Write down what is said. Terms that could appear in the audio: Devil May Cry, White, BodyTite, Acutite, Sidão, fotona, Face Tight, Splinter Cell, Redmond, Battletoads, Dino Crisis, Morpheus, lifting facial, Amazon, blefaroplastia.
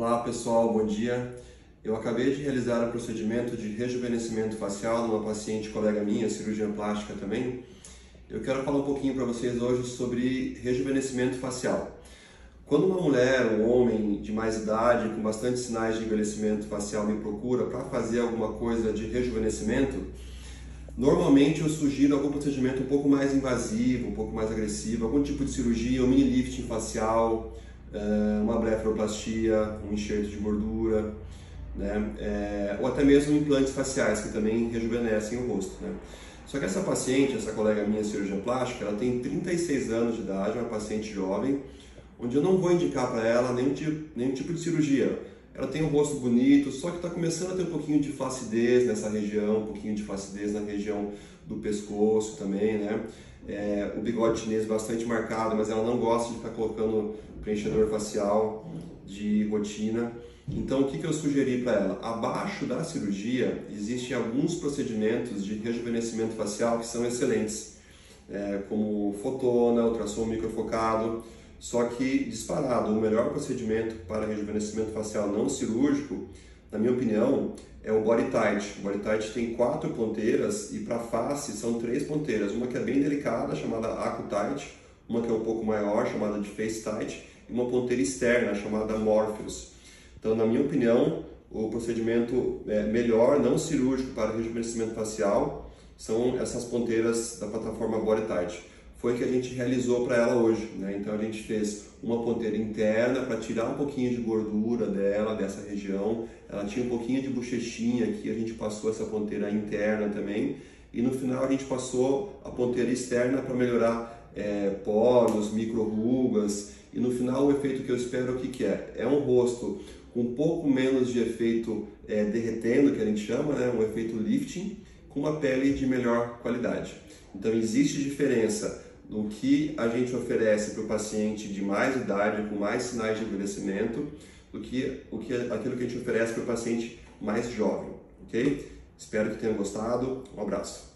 Olá pessoal, bom dia. Eu acabei de realizar um procedimento de rejuvenescimento facial numa paciente colega minha, cirurgiã plástica também. Eu quero falar um pouquinho para vocês hoje sobre rejuvenescimento facial. Quando uma mulher ou um homem de mais idade, com bastante sinais de envelhecimento facial, me procura para fazer alguma coisa de rejuvenescimento, normalmente eu sugiro algum procedimento um pouco mais invasivo, um pouco mais agressivo, algum tipo de cirurgia, um mini lifting facial, uma blefaroplastia, um enxerto de gordura, né? Ou até mesmo implantes faciais, que também rejuvenescem o rosto, né? Só que essa paciente, essa colega minha cirurgiã plástica, ela tem 36 anos de idade, uma paciente jovem, onde eu não vou indicar para ela nenhum tipo de cirurgia. Ela tem um rosto bonito, só que está começando a ter um pouquinho de flacidez nessa região, um pouquinho de flacidez na região do pescoço também, né? O bigode chinês bastante marcado, mas ela não gosta de ficar colocando preenchedor facial de rotina. Então, o que eu sugeri para ela? Abaixo da cirurgia, existem alguns procedimentos de rejuvenescimento facial que são excelentes, como fotona, ultrassom microfocado. Só que, disparado, o melhor procedimento para rejuvenescimento facial não cirúrgico, na minha opinião, é o BodyTite. O BodyTite tem 4 ponteiras e para face são 3 ponteiras. Uma que é bem delicada, chamada Acutite, uma que é um pouco maior, chamada de Face Tight, e uma ponteira externa, chamada Morpheus. Então, na minha opinião, o procedimento melhor não cirúrgico para rejuvenescimento facial são essas ponteiras da plataforma BodyTite. Foi que a gente realizou para ela hoje, né? Então a gente fez uma ponteira interna para tirar um pouquinho de gordura dela, dessa região. Ela tinha um pouquinho de bochechinha aqui, a gente passou essa ponteira interna também. E no final a gente passou a ponteira externa para melhorar poros, micro-rugas. E no final o efeito que eu espero, o que que é? É um rosto com um pouco menos de efeito derretendo, que a gente chama, né? Um efeito lifting, com uma pele de melhor qualidade. Então existe diferença no que a gente oferece para o paciente de mais idade, com mais sinais de envelhecimento, do que aquilo que a gente oferece para o paciente mais jovem, ok? Espero que tenham gostado, um abraço.